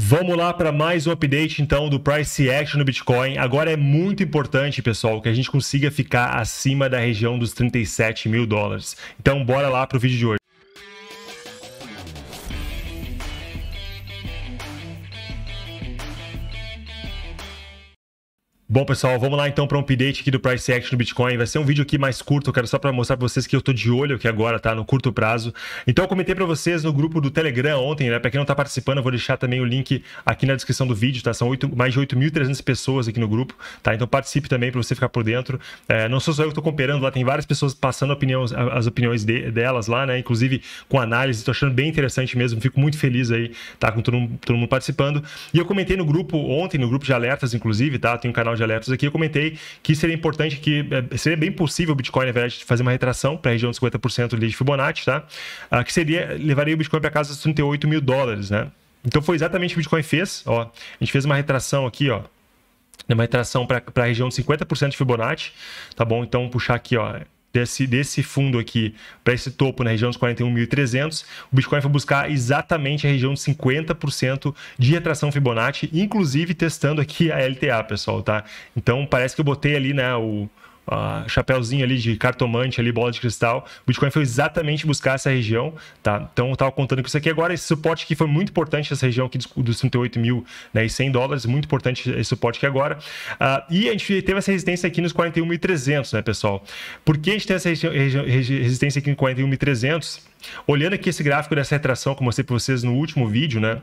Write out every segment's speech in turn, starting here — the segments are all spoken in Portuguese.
Vamos lá para mais um update, então, do Price Action no Bitcoin. Agora é muito importante, pessoal, que a gente consiga ficar acima da região dos 37 mil dólares. Então, bora lá para o vídeo de hoje. Bom, pessoal, vamos lá então para um update aqui do Price Action do Bitcoin. Vai ser um vídeo aqui mais curto, cara, só para mostrar para vocês que eu tô de olho aqui agora, tá? No curto prazo. Então eu comentei para vocês no grupo do Telegram ontem, né? Para quem não tá participando, eu vou deixar também o link aqui na descrição do vídeo, tá? São mais de 8.300 pessoas aqui no grupo, tá? Então participe também para você ficar por dentro. Não sou só eu que tô comparando lá, tem várias pessoas passando as opiniões delas lá, né? Inclusive com análise, tô achando bem interessante mesmo. Fico muito feliz aí, tá? Com todo mundo participando. E eu comentei no grupo ontem, no grupo de alertas, inclusive, tá? Tem um canal de alertas aqui, eu comentei que seria importante, que seria bem possível o Bitcoin, na verdade, fazer uma retração para a região de 50% ali de Fibonacci, tá? Que seria, levaria o Bitcoin para casa dos 38 mil dólares, né? Então foi exatamente o que o Bitcoin fez, ó. A gente fez uma retração aqui, ó. Uma retração para a região de 50% de Fibonacci, tá bom? Então puxar aqui, ó. Desse fundo aqui para esse topo na região dos 41.300, o Bitcoin foi buscar exatamente a região de 50% de retração Fibonacci, inclusive testando aqui a LTA, pessoal, tá? Então parece que eu botei ali, né, o chapéuzinho ali de cartomante, ali, bola de cristal. O Bitcoin foi exatamente buscar essa região, tá? Então eu tava contando com isso aqui agora. Esse suporte aqui foi muito importante, essa região aqui dos 38 mil, né, e 100 dólares, muito importante esse suporte aqui agora. E a gente teve essa resistência aqui nos 41.300, né, pessoal? Por que a gente tem essa resistência aqui em 41.300? Olhando aqui esse gráfico dessa retração que eu mostrei para vocês no último vídeo, né?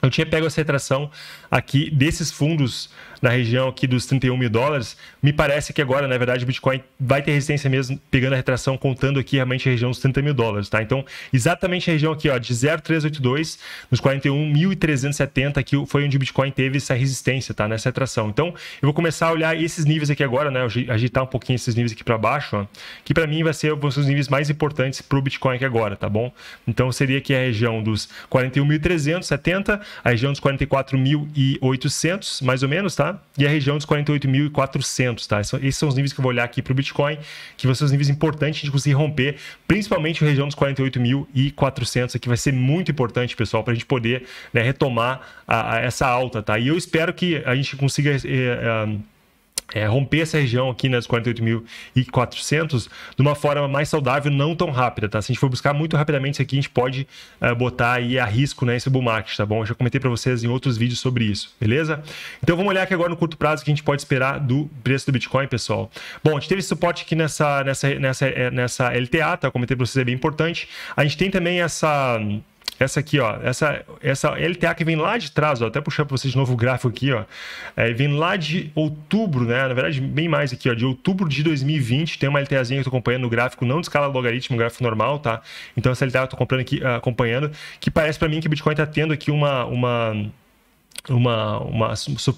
Eu tinha pego essa retração aqui desses fundos na região aqui dos 31 mil dólares. Me parece que agora, na verdade, o Bitcoin vai ter resistência mesmo, pegando a retração, contando aqui realmente a região dos 30 mil dólares, tá? Então, exatamente a região aqui, ó, de 0,382 nos 41.370, aqui foi onde o Bitcoin teve essa resistência, tá? Nessa retração. Então, eu vou começar a olhar esses níveis aqui agora, né? Agitar um pouquinho esses níveis aqui para baixo, ó. Que para mim vai ser os níveis mais importantes para o Bitcoin aqui agora, tá bom? Então, seria aqui a região dos 41.370, a região dos 44.800, mais ou menos, tá? E a região dos 48.400, tá? Esses são os níveis que eu vou olhar aqui para o Bitcoin, que vão ser os níveis importantes de conseguir romper, principalmente a região dos 48.400, aqui vai ser muito importante, pessoal, para a gente poder, né, retomar essa alta, tá? E eu espero que a gente consiga... romper essa região aqui, né, dos 48.400 de uma forma mais saudável, não tão rápida, tá? Se a gente for buscar muito rapidamente isso aqui, a gente pode botar aí a risco, né, esse bull market, tá bom? Eu já comentei para vocês em outros vídeos sobre isso, beleza? Então vamos olhar aqui agora no curto prazo o que a gente pode esperar do preço do Bitcoin, pessoal. Bom, a gente teve suporte aqui nessa LTA, tá? Eu comentei para vocês, é bem importante. A gente tem também essa aqui, ó, essa LTA que vem lá de trás, ó, até puxar para vocês de novo o gráfico aqui, ó, vem lá de outubro, né, na verdade bem mais aqui, ó, de outubro de 2020, tem uma LTAzinha que eu tô acompanhando no gráfico, não de escala logaritmo, gráfico normal, tá, então essa LTA eu tô comprando aqui, acompanhando, que parece para mim que o Bitcoin tá tendo aqui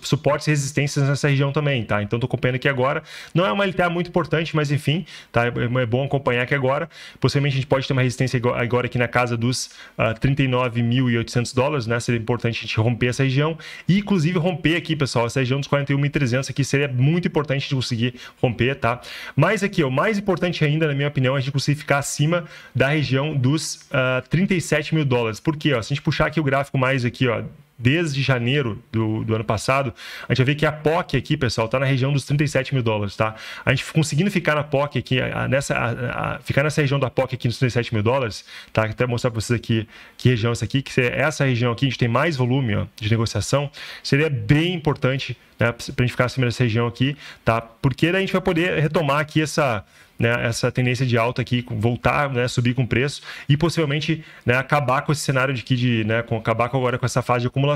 suportes e resistências nessa região também, tá? Então tô acompanhando aqui agora. Não é uma LTA muito importante, mas enfim, tá? É bom acompanhar aqui agora. Possivelmente a gente pode ter uma resistência agora aqui na casa dos 39.800 dólares, né? Seria importante a gente romper essa região e inclusive romper aqui, pessoal, essa região dos 41.300 aqui seria muito importante de conseguir romper, tá? Mas aqui, o mais importante ainda, na minha opinião, é a gente conseguir ficar acima da região dos 37 mil dólares. Por quê? Ó, se a gente puxar aqui o gráfico mais aqui, ó, desde janeiro do ano passado, a gente vai ver que a POC aqui, pessoal, tá na região dos 37 mil dólares, tá? A gente conseguindo ficar na POC aqui, ficar nessa região da POC aqui nos 37 mil dólares, tá? Até mostrar para vocês aqui que região é essa aqui, que essa região aqui a gente tem mais volume, ó, de negociação, seria bem importante, né, para a gente ficar acima dessa região aqui, tá? Porque daí a gente vai poder retomar aqui essa tendência de alta aqui, voltar, né, subir com preço e possivelmente, né, acabar com esse cenário de acabar agora com essa fase de acumulação,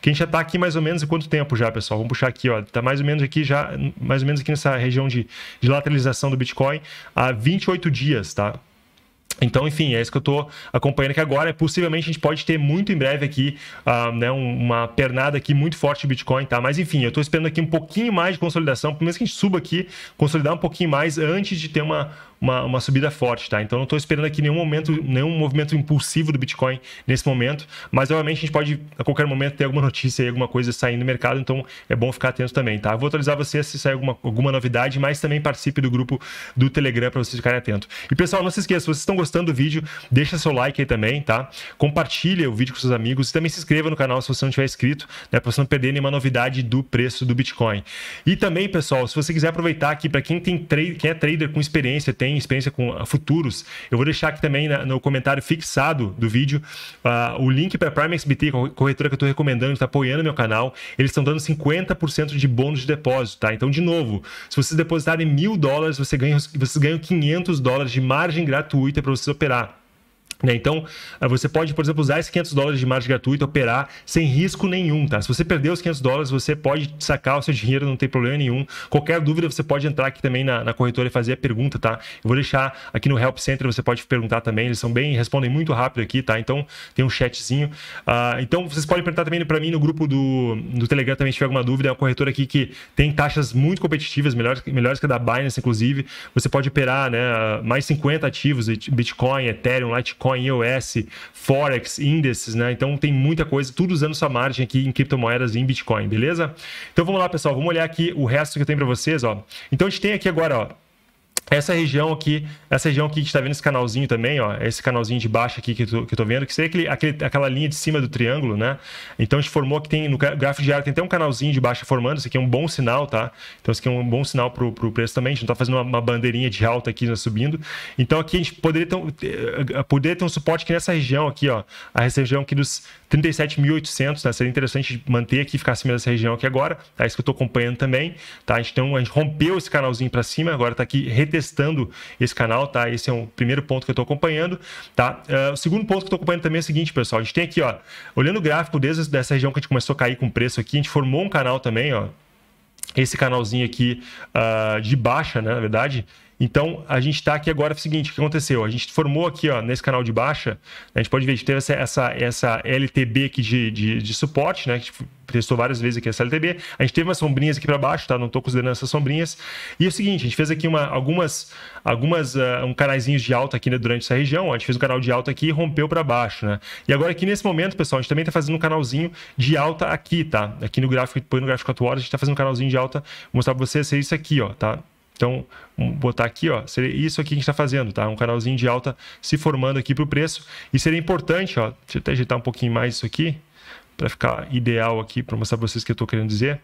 que a gente já está aqui mais ou menos em quanto tempo já, pessoal? Vamos puxar aqui, ó, tá mais ou menos aqui já, mais ou menos aqui nessa região de lateralização do Bitcoin há 28 dias, tá? Então, enfim, é isso que eu estou acompanhando aqui agora. Possivelmente a gente pode ter muito em breve aqui, né, uma pernada aqui muito forte de Bitcoin, tá? Mas, enfim, eu estou esperando aqui um pouquinho mais de consolidação, pelo menos que a gente suba aqui, consolidar um pouquinho mais antes de ter uma subida forte, tá? Então, não estou esperando aqui nenhum movimento impulsivo do Bitcoin nesse momento, mas, obviamente, a gente pode, a qualquer momento, ter alguma notícia aí, alguma coisa saindo do mercado, então é bom ficar atento também, tá? Eu vou atualizar vocês se sair alguma novidade, mas também participe do grupo do Telegram para vocês ficarem atentos. E, pessoal, não se esqueça, se vocês estão gostando gostando do vídeo, deixa seu like aí também, tá? Compartilha o vídeo com seus amigos e também se inscreva no canal se você não tiver inscrito, né? Para você não perder nenhuma novidade do preço do Bitcoin. E também, pessoal, se você quiser aproveitar aqui, para quem é trader com experiência, tem experiência com futuros, eu vou deixar aqui também no comentário fixado do vídeo o link para a Prime XBT, corretora que eu estou recomendando, que está apoiando meu canal. Eles estão dando 50% de bônus de depósito, tá? Então, de novo, se vocês depositarem $1.000, vocês ganham $500 de margem gratuita para vocês operar. Então, você pode, por exemplo, usar esses $500 de margem gratuita, operar sem risco nenhum, tá? Se você perder os $500, você pode sacar o seu dinheiro, não tem problema nenhum. Qualquer dúvida, você pode entrar aqui também na corretora e fazer a pergunta, tá? Eu vou deixar aqui no Help Center, você pode perguntar também, eles respondem muito rápido aqui, tá? Então, tem um chatzinho. Então, vocês podem perguntar também para mim no grupo do Telegram também, se tiver alguma dúvida. É uma corretora aqui que tem taxas muito competitivas, melhores que a da Binance, inclusive. Você pode operar, né, mais 50 ativos, Bitcoin, Ethereum, Litecoin, iOS, Forex, índices, né? Então tem muita coisa, tudo usando sua margem aqui em criptomoedas e em Bitcoin, beleza? Então vamos lá, pessoal, vamos olhar aqui o resto que eu tenho para vocês, ó. Então a gente tem aqui agora, ó, essa região aqui que a gente está vendo, esse canalzinho também, ó, esse canalzinho de baixo aqui que eu tô vendo, que seria aquela linha de cima do triângulo, né? Então a gente formou que tem, no gráfico diário tem até um canalzinho de baixo formando, isso aqui é um bom sinal, tá? Então isso aqui é um bom sinal para o preço também, a gente não está fazendo uma bandeirinha de alta aqui, né, subindo. Então aqui a gente poderia ter um suporte aqui nessa região aqui, ó, a região aqui dos 37.800, tá? Seria interessante manter aqui, ficar acima dessa região aqui agora, tá? Isso que eu tô acompanhando também, tá? Então a gente rompeu esse canalzinho para cima, agora tá aqui retestando esse canal, tá? Esse é o primeiro ponto que eu tô acompanhando, tá? O segundo ponto que eu tô acompanhando também é o seguinte, pessoal, a gente tem aqui, ó, olhando o gráfico desde essa região que a gente começou a cair com o preço aqui, a gente formou um canal também, ó, esse canalzinho aqui de baixa, né, na verdade. Então, a gente está aqui agora, é o seguinte, o que aconteceu? A gente formou aqui, ó, nesse canal de baixa, a gente pode ver que teve essa LTB aqui de suporte, né? Que a gente testou várias vezes aqui essa LTB. A gente teve umas sombrinhas aqui para baixo, tá? Não estou considerando essas sombrinhas. E é o seguinte, a gente fez aqui alguns canaizinhos de alta aqui, né, durante essa região. A gente fez um canal de alta aqui e rompeu para baixo, né? E agora aqui nesse momento, pessoal, a gente também está fazendo um canalzinho de alta aqui, tá? Aqui no gráfico, depois no gráfico 4 horas, a gente está fazendo um canalzinho de alta. Vou mostrar para vocês, é isso aqui, ó, tá? Então, vamos botar aqui, ó, seria isso aqui que a gente está fazendo, tá? Um canalzinho de alta se formando aqui para o preço. E seria importante, ó, deixa eu até ajeitar um pouquinho mais isso aqui, para ficar ideal aqui, para mostrar para vocês o que eu estou querendo dizer.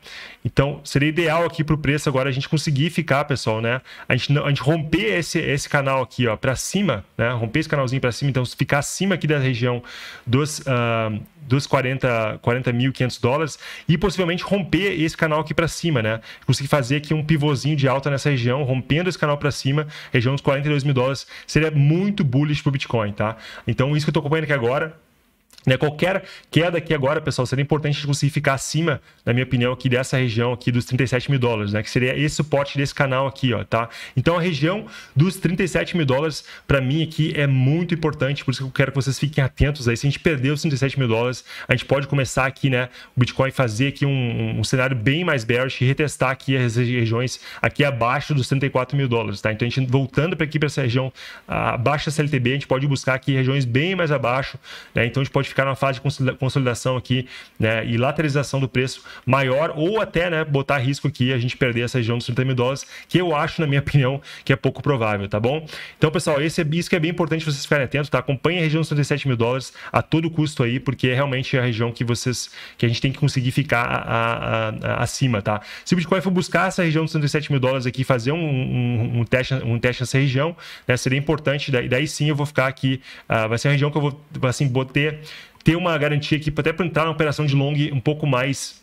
Então, seria ideal aqui para o preço agora a gente conseguir ficar, pessoal, né? A gente romper esse canal aqui, ó, para cima, né? Romper esse canalzinho para cima, então ficar acima aqui da região dos $40.500 e possivelmente romper esse canal aqui para cima, né? Conseguir fazer aqui um pivôzinho de alta nessa região, rompendo esse canal para cima, região dos $42.000, seria muito bullish para o Bitcoin, tá? Então, isso que eu estou acompanhando aqui agora. Né, qualquer queda aqui agora, pessoal, seria importante a gente conseguir ficar acima, na minha opinião, aqui dessa região aqui dos $37.000, né? Que seria esse suporte desse canal aqui, ó, tá? Então, a região dos $37.000, para mim, aqui é muito importante, por isso que eu quero que vocês fiquem atentos aí. Se a gente perder os $37.000, a gente pode começar aqui, né? O Bitcoin fazer aqui um cenário bem mais bearish e retestar aqui as regiões aqui abaixo dos $34.000, tá? Então, a gente voltando para aqui, para essa região abaixo da CLTB, a gente pode buscar aqui regiões bem mais abaixo, né? Então, a gente pode ficar numa fase de consolidação aqui, né, e lateralização do preço maior, ou até, né, botar risco aqui a gente perder essa região dos $30.000, que eu acho, na minha opinião, que é pouco provável, tá bom? Então, pessoal, isso que é bem importante vocês ficarem atentos, tá? Acompanhe a região dos $37.000 a todo custo aí, porque é realmente a região que a gente tem que conseguir ficar acima, tá? Se o Bitcoin for buscar essa região dos $37.000 aqui, fazer um teste nessa região, né, seria importante, daí sim eu vou ficar aqui, vai ser a região que eu vou, assim, ter uma garantia aqui, até para entrar na operação de long um pouco mais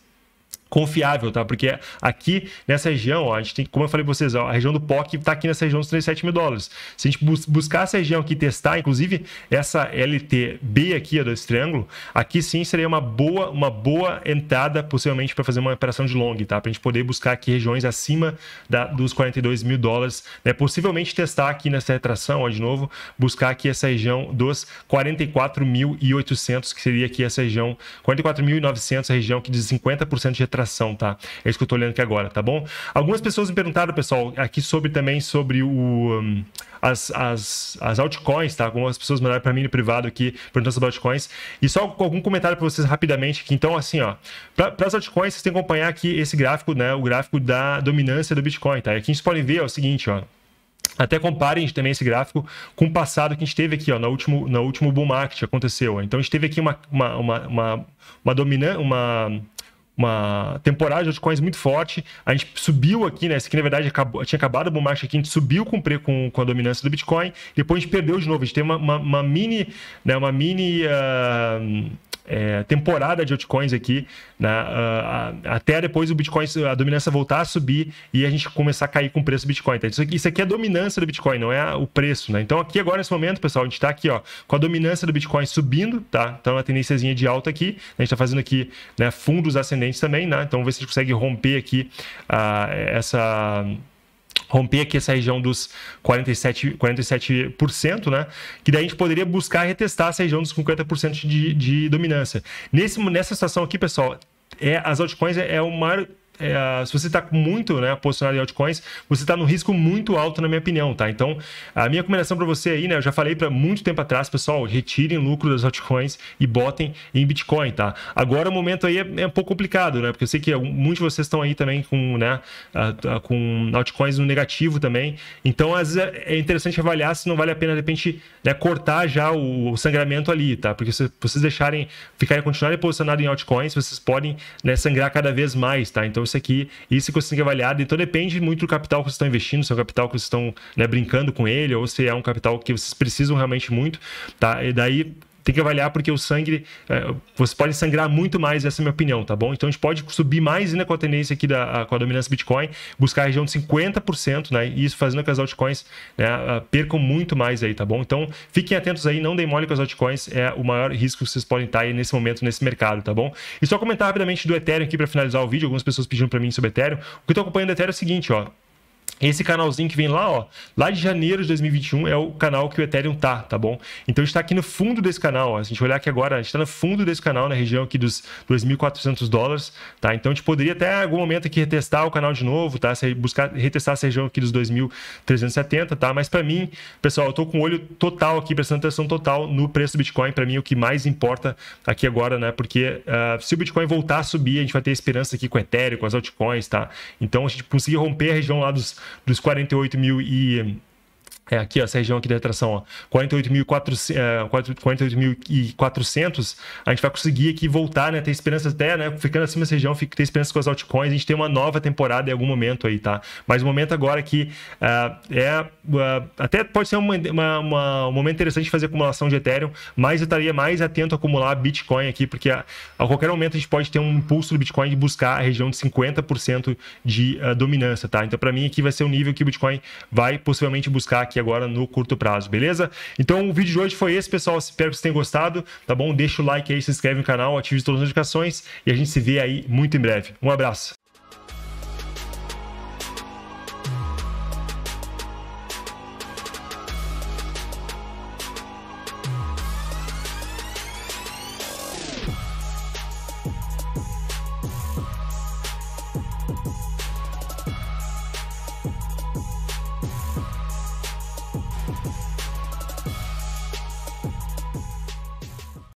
confiável, tá? Porque aqui nessa região, ó, a gente tem, como eu falei para vocês, ó, a região do POC tá aqui nessa região dos $37.000. Se a gente buscar essa região aqui, testar, inclusive essa LTB aqui, ó, desse triângulo, aqui sim seria uma boa entrada, possivelmente, para fazer uma operação de long, tá? Para a gente poder buscar aqui regiões acima dos $42.000, né? Possivelmente testar aqui nessa retração, ó, de novo, buscar aqui essa região dos 44.800, que seria aqui essa região, 44.900, a região que de 50% de retração, tá? É isso que eu tô olhando aqui agora, tá bom? Algumas pessoas me perguntaram, pessoal, aqui sobre as altcoins, tá? Algumas pessoas mandaram para mim no privado aqui, perguntando sobre altcoins. E só algum comentário para vocês rapidamente aqui. Então, assim, ó, para as altcoins, vocês têm que acompanhar aqui esse gráfico, né? O gráfico da dominância do Bitcoin, tá? E aqui a gente pode ver, ó, o seguinte, ó. Até comparem também esse gráfico com o passado que a gente teve aqui, ó, no último bull market aconteceu. Então a gente teve aqui uma temporada de altcoins muito forte. A gente subiu aqui, né? Esse aqui na verdade tinha acabado o bull market aqui, a gente subiu com a dominância do Bitcoin. Depois a gente perdeu de novo. A gente teve uma mini temporada de altcoins aqui, né, até depois o Bitcoin, a dominância voltar a subir e a gente começar a cair com o preço do Bitcoin. Tá? Isso aqui é a dominância do Bitcoin, não é o preço, né? Então aqui agora nesse momento, pessoal, a gente está aqui, ó, com a dominância do Bitcoin subindo, tá? Então uma tendênciazinha de alta aqui. A gente está fazendo aqui, né, fundos ascendentes também, né? Então vamos ver se a gente consegue romper aqui essa região dos 47%, né? Que daí a gente poderia buscar retestar essa região dos 50% de dominância. Nessa situação aqui, pessoal, as altcoins é o maior... se você está muito, né, posicionado em altcoins, você está num risco muito alto, na minha opinião, tá? Então, a minha recomendação para você aí, né, eu já falei para muito tempo atrás, pessoal, retirem lucro das altcoins e botem em Bitcoin, tá? Agora o momento aí é um pouco complicado, né? Porque eu sei que muitos de vocês estão aí também com, né, com altcoins no negativo também. Então, às vezes é interessante avaliar se não vale a pena, de repente, né, cortar já o sangramento ali, tá? Porque se vocês continuarem posicionados em altcoins, vocês podem, né, sangrar cada vez mais, tá? Então, isso que você tem que avaliar. Então depende muito do capital que vocês estão investindo, se é um capital que vocês estão, né, brincando com ele, ou se é um capital que vocês precisam realmente muito, tá? E daí tem que avaliar, porque o sangue, você pode sangrar muito mais, essa é a minha opinião, tá bom? Então a gente pode subir mais ainda com a tendência aqui com a dominância Bitcoin, buscar a região de 50%, né? E isso fazendo com que as altcoins, né, percam muito mais aí, tá bom? Então fiquem atentos aí, não deem mole com as altcoins, é o maior risco que vocês podem estar aí nesse momento, nesse mercado, tá bom? E só comentar rapidamente do Ethereum aqui para finalizar o vídeo, algumas pessoas pediram para mim sobre Ethereum. O que eu tô acompanhando do Ethereum é o seguinte, ó. Esse canalzinho que vem lá, ó, lá de janeiro de 2021 é o canal que o Ethereum tá, tá bom? Então a gente tá aqui no fundo desse canal, ó. Se a gente olhar aqui agora, a gente tá no fundo desse canal, na região aqui dos 2.400 dólares, tá? Então a gente poderia até algum momento aqui retestar o canal de novo, tá? Buscar retestar essa região aqui dos 2.370, tá? Mas pra mim, pessoal, eu tô com o olho total aqui, prestando atenção total no preço do Bitcoin. Pra mim é o que mais importa aqui agora, né? Porque se o Bitcoin voltar a subir, a gente vai ter esperança aqui com o Ethereum, com as altcoins, tá? Então a gente conseguir romper a região lá dos 48 mil e... aqui, ó, essa região aqui da retração, ó, 48.400, a gente vai conseguir aqui voltar, né, ter esperança até, né, ficando acima dessa região, ter esperança com as altcoins, a gente tem uma nova temporada em algum momento aí, tá? Mas o momento agora que até pode ser um momento interessante de fazer acumulação de Ethereum, mas eu estaria mais atento a acumular Bitcoin aqui, porque a qualquer momento a gente pode ter um impulso do Bitcoin de buscar a região de 50% de dominância, tá? Então, para mim, aqui vai ser o nível que o Bitcoin vai possivelmente buscar aqui agora no curto prazo, beleza? Então o vídeo de hoje foi esse, pessoal, espero que vocês tenham gostado, tá bom? Deixa o like aí, se inscreve no canal, ative todas as notificações e a gente se vê aí muito em breve. Um abraço!